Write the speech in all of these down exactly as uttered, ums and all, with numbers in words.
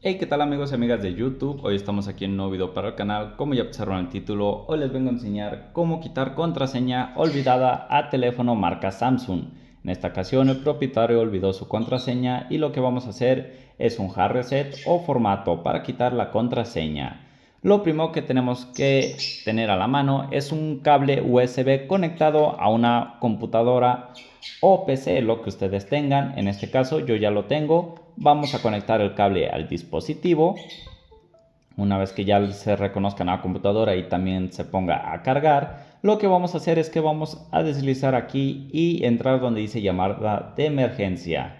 Hey, ¿qué tal amigos y amigas de YouTube? Hoy estamos aquí en un nuevo video para el canal. Como ya observaron el título, hoy les vengo a enseñar cómo quitar contraseña olvidada a teléfono marca Samsung. En esta ocasión el propietario olvidó su contraseña y lo que vamos a hacer es un hard reset o formato para quitar la contraseña. Lo primero que tenemos que tener a la mano es un cable U S B conectado a una computadora o P C, lo que ustedes tengan. En este caso yo ya lo tengo. Vamos a conectar el cable al dispositivo. Una vez que ya se reconozca en la computadora y también se ponga a cargar, lo que vamos a hacer es que vamos a deslizar aquí y entrar donde dice llamada de emergencia.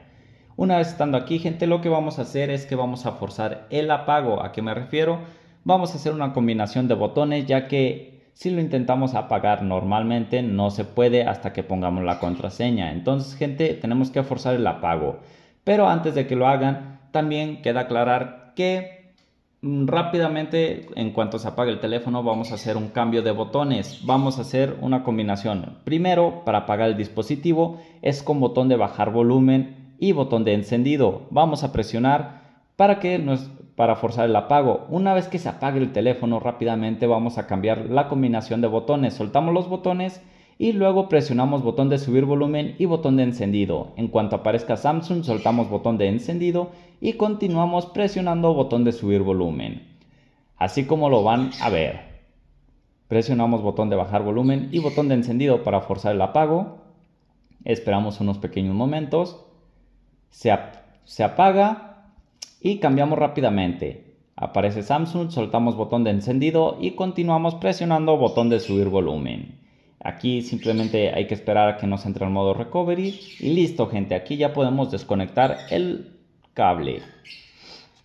Una vez estando aquí, gente, lo que vamos a hacer es que vamos a forzar el apago. ¿A qué me refiero? Vamos a hacer una combinación de botones, ya que si lo intentamos apagar normalmente no se puede hasta que pongamos la contraseña. Entonces, gente, tenemos que forzar el apago. Pero antes de que lo hagan, también queda aclarar que rápidamente, en cuanto se apague el teléfono, vamos a hacer un cambio de botones. Vamos a hacer una combinación. Primero, para apagar el dispositivo, es con botón de bajar volumen y botón de encendido. Vamos a presionar para, que nos, para forzar el apago. Una vez que se apague el teléfono, rápidamente vamos a cambiar la combinación de botones. Soltamos los botones y luego presionamos botón de subir volumen y botón de encendido. En cuanto aparezca Samsung, soltamos botón de encendido y continuamos presionando botón de subir volumen. Así como lo van a ver. Presionamos botón de bajar volumen y botón de encendido para forzar el apago. Esperamos unos pequeños momentos. Se, ap se apaga y cambiamos rápidamente. Aparece Samsung, soltamos botón de encendido y continuamos presionando botón de subir volumen. Aquí simplemente hay que esperar a que nos entre el modo recovery y listo, gente. Aquí ya podemos desconectar el cable.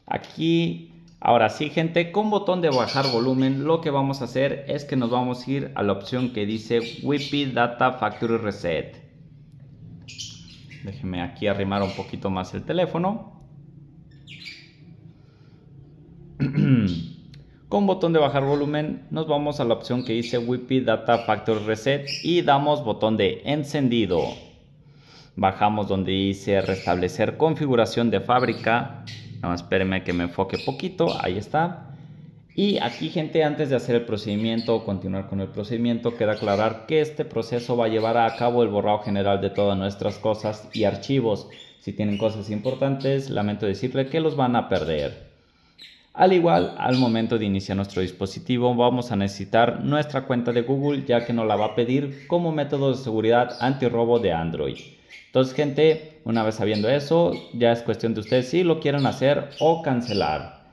Aquí, ahora sí, gente, con botón de bajar volumen, lo que vamos a hacer es que nos vamos a ir a la opción que dice Wi-Fi Data Factory Reset. Déjenme aquí arrimar un poquito más el teléfono. Con botón de bajar volumen nos vamos a la opción que dice Wi-Fi Data Factory Reset y damos botón de encendido. Bajamos donde dice restablecer configuración de fábrica. No, espérenme que me enfoque poquito. Ahí está. Y aquí, gente, antes de hacer el procedimiento o continuar con el procedimiento, queda aclarar que este proceso va a llevar a cabo el borrado general de todas nuestras cosas y archivos. Si tienen cosas importantes, lamento decirle que los van a perder. Al igual, al momento de iniciar nuestro dispositivo vamos a necesitar nuestra cuenta de Google, ya que nos la va a pedir como método de seguridad antirrobo de Android. Entonces, gente, una vez sabiendo eso, ya es cuestión de ustedes si lo quieren hacer o cancelar.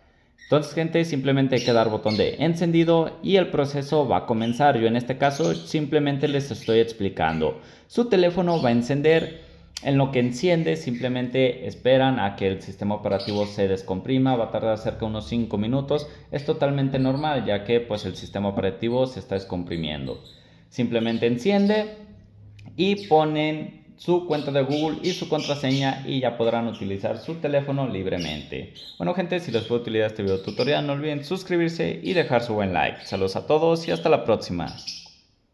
Entonces, gente, simplemente hay que dar botón de encendido y el proceso va a comenzar. Yo en este caso simplemente les estoy explicando. Su teléfono va a encender. En lo que enciende, simplemente esperan a que el sistema operativo se descomprima. Va a tardar cerca de unos cinco minutos. Es totalmente normal, ya que pues el sistema operativo se está descomprimiendo. Simplemente enciende y ponen su cuenta de Google y su contraseña y ya podrán utilizar su teléfono libremente. Bueno, gente, si les fue de utilidad este video tutorial, no olviden suscribirse y dejar su buen like. Saludos a todos y hasta la próxima.